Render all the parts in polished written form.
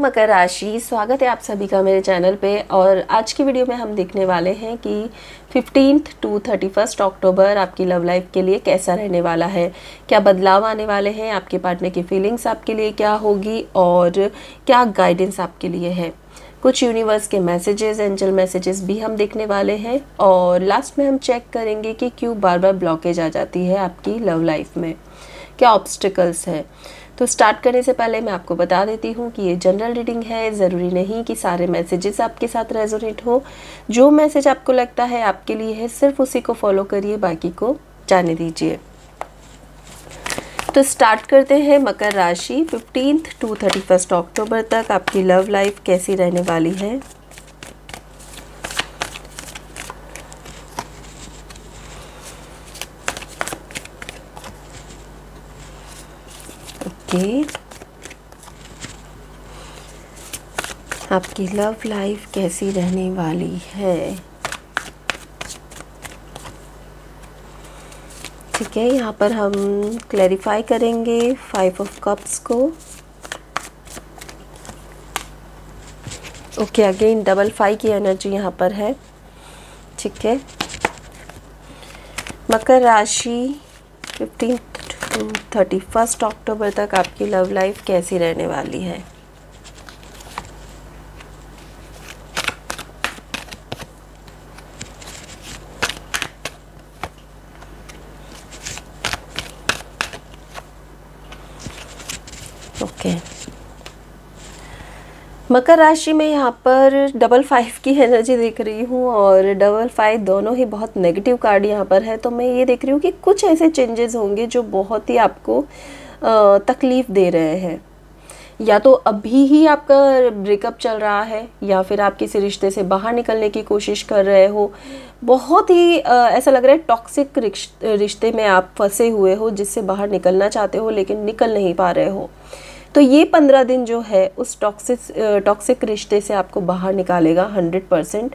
मकर राशि, स्वागत है आप सभी का मेरे चैनल पे। और आज की वीडियो में हम देखने वाले हैं कि 15 to 31 अक्टूबर आपकी लव लाइफ के लिए कैसा रहने वाला है, क्या बदलाव आने वाले हैं, आपके पार्टनर की फीलिंग्स आपके लिए क्या होगी और क्या गाइडेंस आपके लिए है। कुछ यूनिवर्स के मैसेजेस, एंजल मैसेजेस भी हम देखने वाले हैं और लास्ट में हम चेक करेंगे कि क्यों बार बार ब्लॉकेज आ जाती है आपकी लव लाइफ में, क्या ऑब्स्टिकल्स है। तो स्टार्ट करने से पहले मैं आपको बता देती हूँ कि ये जनरल रीडिंग है, ज़रूरी नहीं कि सारे मैसेजेस आपके साथ रेजोनेट हो। जो मैसेज आपको लगता है आपके लिए है सिर्फ उसी को फॉलो करिए, बाकी को जाने दीजिए। तो स्टार्ट करते हैं मकर राशि, 15 to 31 अक्टूबर तक आपकी लव लाइफ कैसी रहने वाली है। आपकी लव लाइफ कैसी रहने वाली है, ठीक है। यहाँ पर हम क्लैरिफाई करेंगे 5 of Cups को। ओके, अगेन डबल 5 की एनर्जी यहाँ पर है, ठीक है। मकर राशि 15 to 31 अक्टूबर तक आपकी लव लाइफ कैसी रहने वाली है। ओके, मकर राशि में यहाँ पर डबल 5 की एनर्जी देख रही हूँ और डबल 5 दोनों ही बहुत नेगेटिव कार्ड यहाँ पर है। तो मैं ये देख रही हूँ कि कुछ ऐसे चेंजेस होंगे जो बहुत ही आपको तकलीफ़ दे रहे हैं। या तो अभी ही आपका ब्रेकअप चल रहा है या फिर आप किसी रिश्ते से बाहर निकलने की कोशिश कर रहे हो। बहुत ही ऐसा लग रहा है टॉक्सिक रिश्ते में आप फंसे हुए हो, जिससे बाहर निकलना चाहते हो लेकिन निकल नहीं पा रहे हो। तो ये 15 दिन जो है उस टॉक्सिक रिश्ते से आपको बाहर निकालेगा 100%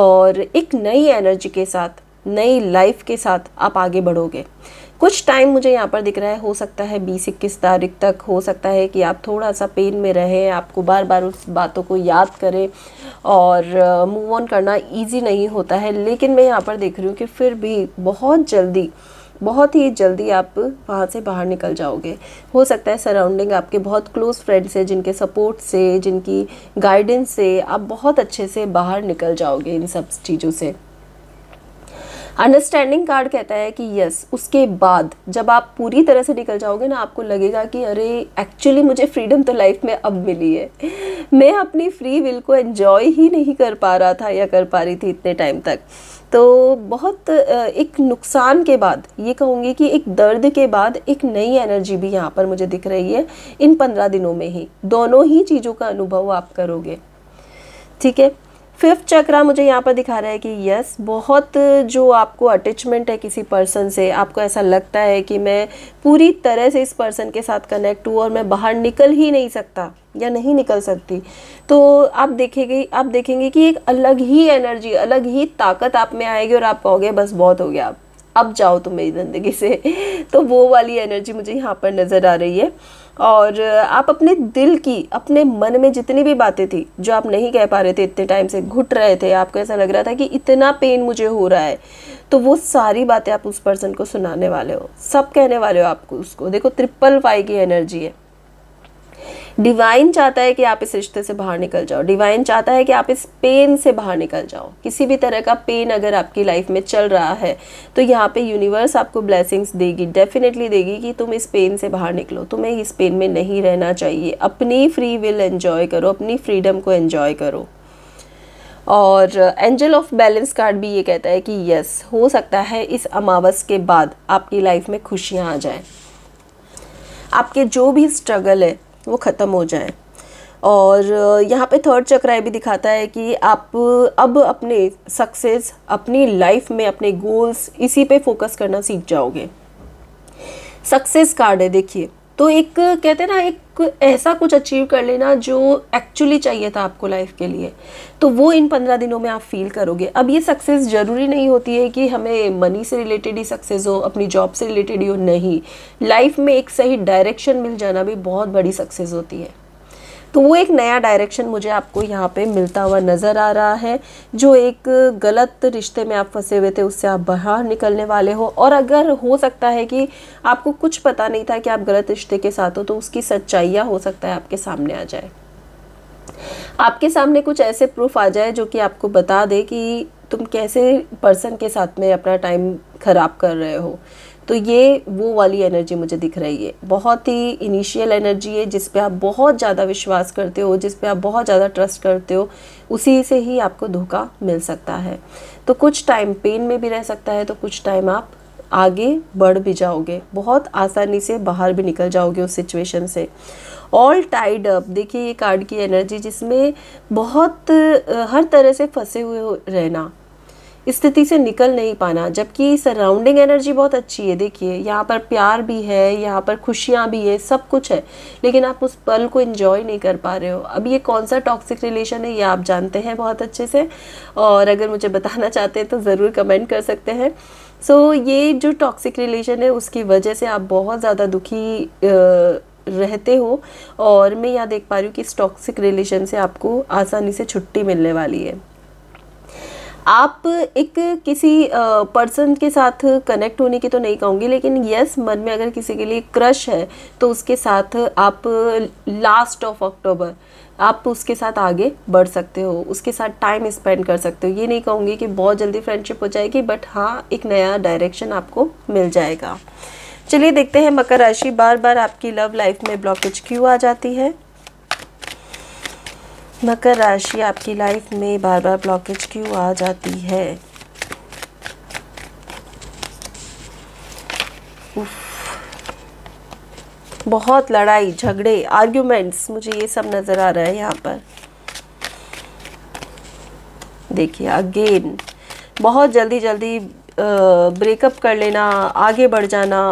और एक नई एनर्जी के साथ, नई लाइफ के साथ आप आगे बढ़ोगे। कुछ टाइम मुझे यहाँ पर दिख रहा है, हो सकता है 20-21 तारीख तक, हो सकता है कि आप थोड़ा सा पेन में रहें, आपको बार बार उस बातों को याद करें और मूव ऑन करना ईजी नहीं होता है। लेकिन मैं यहाँ पर देख रही हूँ कि फिर भी बहुत ही जल्दी आप वहाँ से बाहर निकल जाओगे। हो सकता है सराउंडिंग आपके बहुत क्लोज़ फ्रेंड्स हैं, जिनके सपोर्ट से, जिनकी गाइडेंस से आप बहुत अच्छे से बाहर निकल जाओगे इन सब चीज़ों से। अंडरस्टैंडिंग कार्ड कहता है कि यस, उसके बाद जब आप पूरी तरह से निकल जाओगे ना, आपको लगेगा कि अरे एक्चुअली मुझे फ्रीडम तो लाइफ में अब मिली है, मैं अपनी फ्री विल को एंजॉय ही नहीं कर पा रहा था या कर पा रही थी इतने टाइम तक। तो बहुत एक नुकसान के बाद, ये कहूँगी कि एक दर्द के बाद एक नई एनर्जी भी यहाँ पर मुझे दिख रही है इन 15 दिनों में ही। दोनों ही चीज़ों का अनुभव आप करोगे, ठीक है। 5th चक्रा मुझे यहाँ पर दिखा रहा है कि यस, बहुत जो आपको अटैचमेंट है किसी पर्सन से, आपको ऐसा लगता है कि मैं पूरी तरह से इस पर्सन के साथ कनेक्ट हूँ और मैं बाहर निकल ही नहीं सकता या नहीं निकल सकती। तो आप देखेंगे कि एक अलग ही एनर्जी, अलग ही ताकत आप में आएगी और आप कहोगे बस बहुत हो गया, अब जाओ तुम मेरी ज़िंदगी से। तो वो वाली एनर्जी मुझे यहाँ पर नज़र आ रही है। और आप अपने दिल की, अपने मन में जितनी भी बातें थी जो आप नहीं कह पा रहे थे, इतने टाइम से घुट रहे थे, आपको ऐसा लग रहा था कि इतना पेन मुझे हो रहा है, तो वो सारी बातें आप उस पर्सन को सुनाने वाले हो, सब कहने वाले हो आपको उसको। देखो 555 की एनर्जी है। डिवाइन चाहता है कि आप इस रिश्ते से बाहर निकल जाओ, डिवाइन चाहता है कि आप इस पेन से बाहर निकल जाओ। किसी भी तरह का पेन अगर आपकी लाइफ में चल रहा है तो यहाँ पे यूनिवर्स आपको ब्लेसिंग्स देगी, डेफिनेटली देगी कि तुम इस पेन से बाहर निकलो, तुम्हें इस पेन में नहीं रहना चाहिए। अपनी फ्री विल एंजॉय करो, अपनी फ्रीडम को एंजॉय करो। और एंजल ऑफ बैलेंस कार्ड भी ये कहता है कि यस, हो सकता है इस अमावस के बाद आपकी लाइफ में खुशियाँ आ जाएँ, आपके जो भी स्ट्रगल है वो ख़त्म हो जाए। और यहाँ पे 3rd चक्रा भी दिखाता है कि आप अब अपने सक्सेस, अपनी लाइफ में अपने गोल्स, इसी पे फोकस करना सीख जाओगे। सक्सेस कार्ड है, देखिए। तो एक कहते हैं ना, एक ऐसा कुछ अचीव कर लेना जो एक्चुअली चाहिए था आपको लाइफ के लिए, तो वो इन 15 दिनों में आप फील करोगे। अब ये सक्सेस ज़रूरी नहीं होती है कि हमें मनी से रिलेटेड ही सक्सेस हो, अपनी जॉब से रिलेटेड ही हो, नहीं। लाइफ में एक सही डायरेक्शन मिल जाना भी बहुत बड़ी सक्सेस होती है। तो वो एक नया डायरेक्शन मुझे आपको यहाँ पे मिलता हुआ नज़र आ रहा है। जो एक गलत रिश्ते में आप फंसे हुए थे उससे आप बाहर निकलने वाले हो। और अगर हो सकता है कि आपको कुछ पता नहीं था कि आप गलत रिश्ते के साथ हो, तो उसकी सच्चाइयाँ हो सकता है आपके सामने आ जाए, आपके सामने कुछ ऐसे प्रूफ आ जाए जो कि आपको बता दे कि तुम कैसे पर्सन के साथ में अपना टाइम ख़राब कर रहे हो। तो ये वो वाली एनर्जी मुझे दिख रही है, बहुत ही इनिशियल एनर्जी है जिस पे आप बहुत ज़्यादा विश्वास करते हो, जिस पे आप बहुत ज़्यादा ट्रस्ट करते हो, उसी से ही आपको धोखा मिल सकता है। तो कुछ टाइम पेन में भी रह सकता है, तो कुछ टाइम आप आगे बढ़ भी जाओगे, बहुत आसानी से बाहर भी निकल जाओगे उस सिचुएशन से। ऑल टाइड अप, देखिए ये कार्ड की एनर्जी जिसमें बहुत हर तरह से फंसे हुए रहना, स्थिति से निकल नहीं पाना, जबकि सराउंडिंग एनर्जी बहुत अच्छी है। देखिए यहाँ पर प्यार भी है, यहाँ पर खुशियाँ भी है, सब कुछ है, लेकिन आप उस पल को एंजॉय नहीं कर पा रहे हो। अब ये कौन सा टॉक्सिक रिलेशन है ये आप जानते हैं बहुत अच्छे से, और अगर मुझे बताना चाहते हैं तो ज़रूर कमेंट कर सकते हैं। सो ये जो टॉक्सिक रिलेशन है उसकी वजह से आप बहुत ज़्यादा दुखी रहते हो, और मैं यहाँ देख पा रही हूँ कि इस टॉक्सिक रिलेशन से आपको आसानी से छुट्टी मिलने वाली है। आप एक किसी पर्सन के साथ कनेक्ट होने की तो नहीं कहूँगी, लेकिन यस, मन में अगर किसी के लिए क्रश है तो उसके साथ आप लास्ट ऑफ अक्टूबर आप उसके साथ आगे बढ़ सकते हो, उसके साथ टाइम स्पेंड कर सकते हो। ये नहीं कहूँगी कि बहुत जल्दी फ्रेंडशिप हो जाएगी, बट हाँ एक नया डायरेक्शन आपको मिल जाएगा। चलिए देखते हैं मकर राशि, बार बार आपकी लव लाइफ में ब्लॉकेज क्यों आ जाती है। मकर राशि, आपकी लाइफ में बार बार ब्लॉकेज क्यों आ जाती है। बहुत लड़ाई झगड़े आर्ग्यूमेंट्स, मुझे ये सब नज़र आ रहा है यहाँ पर। देखिए अगेन बहुत जल्दी जल्दी ब्रेकअप कर लेना, आगे बढ़ जाना।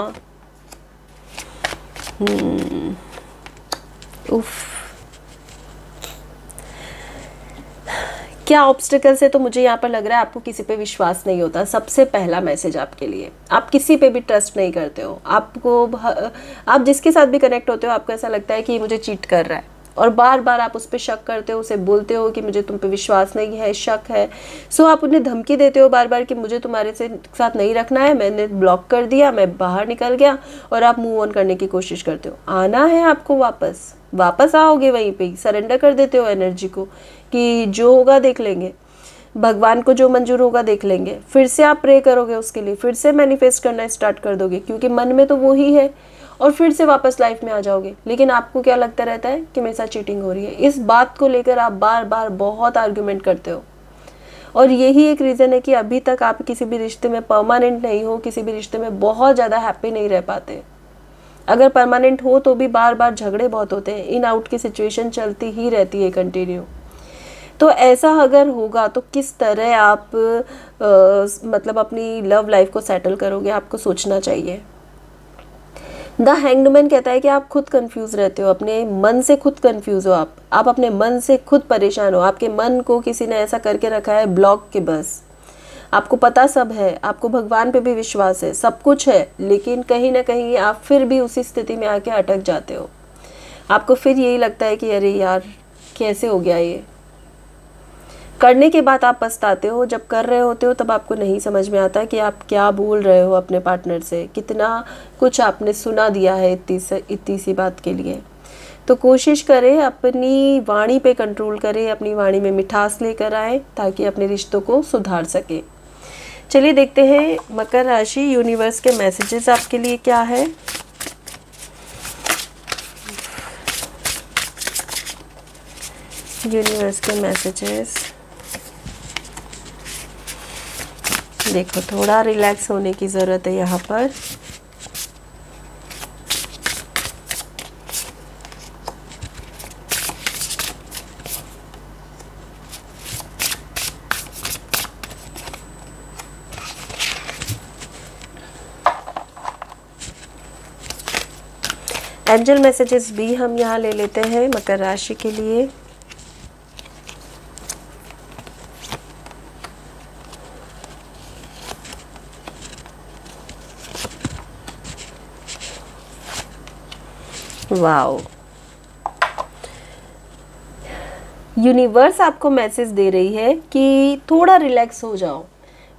क्या ऑब्स्टिकल से तो मुझे यहाँ पर लग रहा है आपको किसी पे विश्वास नहीं होता। सबसे पहला मैसेज आपके लिए, आप किसी पे भी ट्रस्ट नहीं करते हो। आपको आप जिसके साथ भी कनेक्ट होते हो आपको ऐसा लगता है कि ये मुझे चीट कर रहा है, और बार बार आप उस पर शक करते हो, उसे बोलते हो कि मुझे तुम पे विश्वास नहीं है, शक है। सो आप उन्हें धमकी देते हो बार बार कि मुझे तुम्हारे से साथ नहीं रखना है, मैंने ब्लॉक कर दिया, मैं बाहर निकल गया, और आप मूव ऑन करने की कोशिश करते हो। आना है आपको वापस आओगे, वहीं पे सरेंडर कर देते हो एनर्जी को कि जो होगा देख लेंगे, भगवान को जो मंजूर होगा देख लेंगे। फिर से आप प्रे करोगे उसके लिए, फिर से मैनिफेस्ट करना स्टार्ट कर दोगे, क्योंकि मन में तो वही है, और फिर से वापस लाइफ में आ जाओगे। लेकिन आपको क्या लगता रहता है कि मेरे साथ चीटिंग हो रही है, इस बात को लेकर आप बार बार बहुत आर्ग्यूमेंट करते हो। और यही एक रीज़न है कि अभी तक आप किसी भी रिश्ते में परमानेंट नहीं हो, किसी भी रिश्ते में बहुत ज़्यादा हैप्पी नहीं रह पाते। अगर परमानेंट हो तो भी बार बार झगड़े बहुत होते हैं, इन आउट की सिचुएशन चलती ही रहती है कंटिन्यू। तो ऐसा अगर होगा तो किस तरह आप मतलब अपनी लव लाइफ को सेटल करोगे, आपको सोचना चाहिए। द हैंगडमैन कहता है कि आप खुद कंफ्यूज रहते हो, अपने मन से खुद कंफ्यूज हो, आप अपने मन से खुद परेशान हो। आपके मन को किसी ने ऐसा करके रखा है ब्लॉक के, बस आपको पता सब है, आपको भगवान पे भी विश्वास है, सब कुछ है, लेकिन कहीं ना कहीं आप फिर भी उसी स्थिति में आके अटक जाते हो। आपको फिर यही लगता है कि अरे यार कैसे हो गया ये, करने के बाद आप पछताते हो। जब कर रहे होते हो तब आपको नहीं समझ में आता कि आप क्या बोल रहे हो अपने पार्टनर से, कितना कुछ आपने सुना दिया है इतनी सी बात के लिए। तो कोशिश करें अपनी वाणी पे कंट्रोल करें, अपनी वाणी में मिठास लेकर आएं ताकि अपने रिश्तों को सुधार सकें। चलिए देखते हैं मकर राशि, यूनिवर्स के मैसेजेस आपके लिए क्या है। यूनिवर्स के मैसेजेस, देखो थोड़ा रिलैक्स होने की ज़रूरत है यहाँ पर। एंजल मैसेजेस भी हम यहाँ ले लेते हैं मकर राशि के लिए। वाओ, यूनिवर्स आपको मैसेज दे रही है कि थोड़ा रिलैक्स हो जाओ।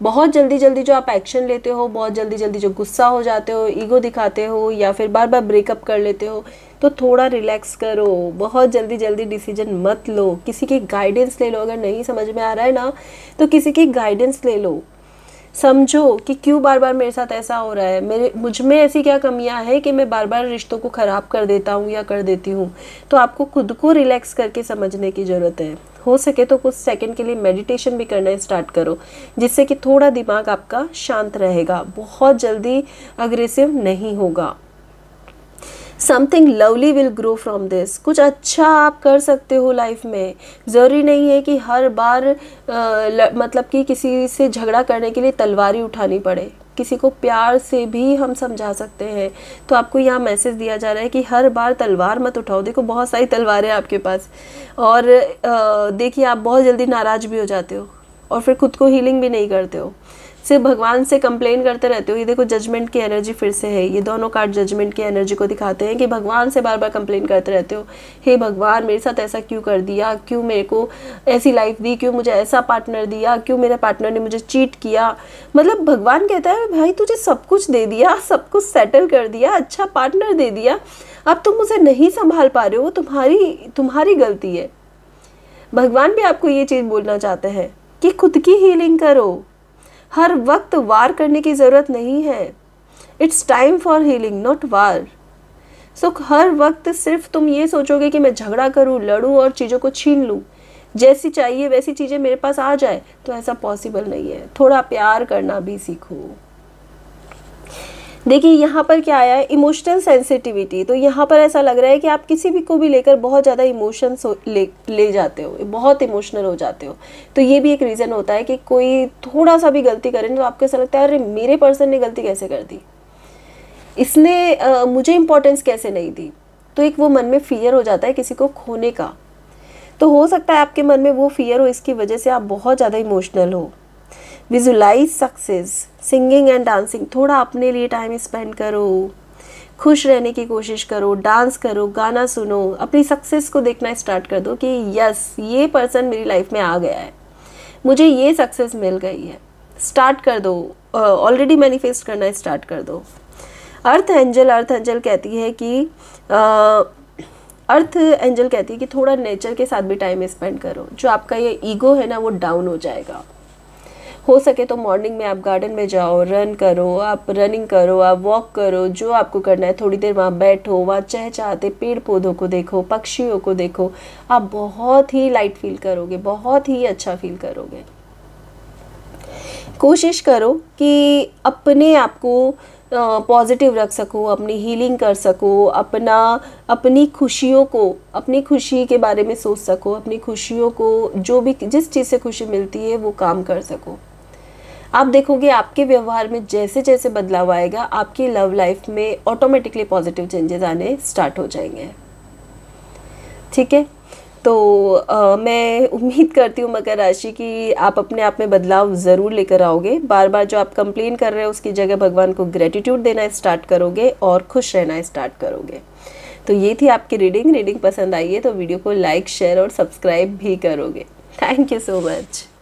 बहुत जल्दी जल्दी जो आप एक्शन लेते हो, बहुत जल्दी जल्दी जो गुस्सा हो जाते हो, ईगो दिखाते हो या फिर बार बार ब्रेकअप कर लेते हो, तो थोड़ा रिलैक्स करो। बहुत जल्दी जल्दी डिसीजन मत लो, किसी की गाइडेंस ले लो। अगर नहीं समझ में आ रहा है ना तो किसी की गाइडेंस ले लो, समझो कि क्यों बार बार मेरे साथ ऐसा हो रहा है, मुझ में ऐसी क्या कमियां हैं कि मैं बार बार रिश्तों को ख़राब कर देता हूँ या कर देती हूँ। तो आपको खुद को रिलैक्स करके समझने की ज़रूरत है। हो सके तो कुछ सेकंड के लिए मेडिटेशन भी करना स्टार्ट करो, जिससे कि थोड़ा दिमाग आपका शांत रहेगा, बहुत जल्दी अग्रेसिव नहीं होगा। Something lovely will grow from this. कुछ अच्छा आप कर सकते हो लाइफ में। ज़रूरी नहीं है कि हर बार मतलब कि किसी से झगड़ा करने के लिए तलवार ही उठानी पड़े, किसी को प्यार से भी हम समझा सकते हैं। तो आपको यहाँ मैसेज दिया जा रहा है कि हर बार तलवार मत उठाओ। देखो बहुत सारी तलवारें आपके पास, और देखिए आप बहुत जल्दी नाराज भी हो जाते हो और फिर खुद को हीलिंग भी नहीं करते हो, सिर्फ भगवान से कंप्लेन करते रहते हो। ये देखो जजमेंट की एनर्जी फिर से है। ये दोनों कार्ड जजमेंट की एनर्जी को दिखाते हैं कि भगवान से बार बार कंप्लेन करते रहते हो, हे भगवान मेरे साथ ऐसा क्यों कर दिया, क्यों मेरे को ऐसी लाइफ दी, क्यों मुझे ऐसा पार्टनर दिया, क्यों मेरे पार्टनर ने मुझे चीट किया। मतलब भगवान कहता है भाई तुझे सब कुछ दे दिया, सब कुछ सेटल कर दिया, अच्छा पार्टनर दे दिया, अब तुम उसे नहीं संभाल पा रहे हो, तुम्हारी गलती है। भगवान भी आपको ये चीज़ बोलना चाहते हैं कि खुद की हीलिंग करो, हर वक्त वार करने की ज़रूरत नहीं है। It's time for healing, not war. So हर वक्त सिर्फ तुम ये सोचोगे कि मैं झगड़ा करूं, लड़ूं और चीज़ों को छीन लूं, जैसी चाहिए वैसी चीज़ें मेरे पास आ जाए, तो ऐसा पॉसिबल नहीं है। थोड़ा प्यार करना भी सीखो। देखिए यहाँ पर क्या आया है, इमोशनल सेंसिटिविटी। तो यहाँ पर ऐसा लग रहा है कि आप किसी भी को भी लेकर बहुत ज़्यादा इमोशंस ले जाते हो, बहुत इमोशनल हो जाते हो। तो ये भी एक रीज़न होता है कि कोई थोड़ा सा भी गलती करे तो आपको ऐसा लगता है अरे मेरे पर्सन ने गलती कैसे कर दी, इसने मुझे इम्पोर्टेंस कैसे नहीं दी। तो एक वो मन में फियर हो जाता है किसी को खोने का। तो हो सकता है आपके मन में वो फियर हो, इसकी वजह से आप बहुत ज़्यादा इमोशनल हो। Visualise success, singing and dancing. थोड़ा अपने लिए टाइम स्पेंड करो, खुश रहने की कोशिश करो, डांस करो, गाना सुनो, अपनी सक्सेस को देखना स्टार्ट कर दो कि यस ये पर्सन मेरी लाइफ में आ गया है, मुझे ये सक्सेस मिल गई है। स्टार्ट कर दो, ऑलरेडी मैनिफेस्ट करना स्टार्ट कर दो। अर्थ एंजल कहती है कि थोड़ा नेचर के साथ भी टाइम स्पेंड करो। जो आपका ये ईगो है ना वो डाउन हो जाएगा। हो सके तो मॉर्निंग में आप गार्डन में जाओ, रनिंग करो, आप वॉक करो, जो आपको करना है। थोड़ी देर वहाँ बैठो, वहाँ चहचहाते पेड़ पौधों को देखो, पक्षियों को देखो, आप बहुत ही लाइट फील करोगे, बहुत ही अच्छा फील करोगे। कोशिश करो कि अपने आप को पॉजिटिव रख सको, अपनी हीलिंग कर सको, अपनी खुशी के बारे में सोच सको, अपनी खुशियों को जो भी जिस चीज़ से खुशी मिलती है वो काम कर सको। आप देखोगे आपके व्यवहार में जैसे जैसे बदलाव आएगा, आपकी लव लाइफ में ऑटोमेटिकली पॉजिटिव चेंजेस आने स्टार्ट हो जाएंगे। ठीक है, तो मैं उम्मीद करती हूँ मकर राशि की आप अपने आप में बदलाव ज़रूर लेकर आओगे। बार बार जो आप कंप्लेन कर रहे हो उसकी जगह भगवान को ग्रेटिट्यूड देना स्टार्ट करोगे और खुश रहना स्टार्ट करोगे। तो ये थी आपकी रीडिंग पसंद आई है तो वीडियो को लाइक, शेयर और सब्सक्राइब भी करोगे। Thank you so much.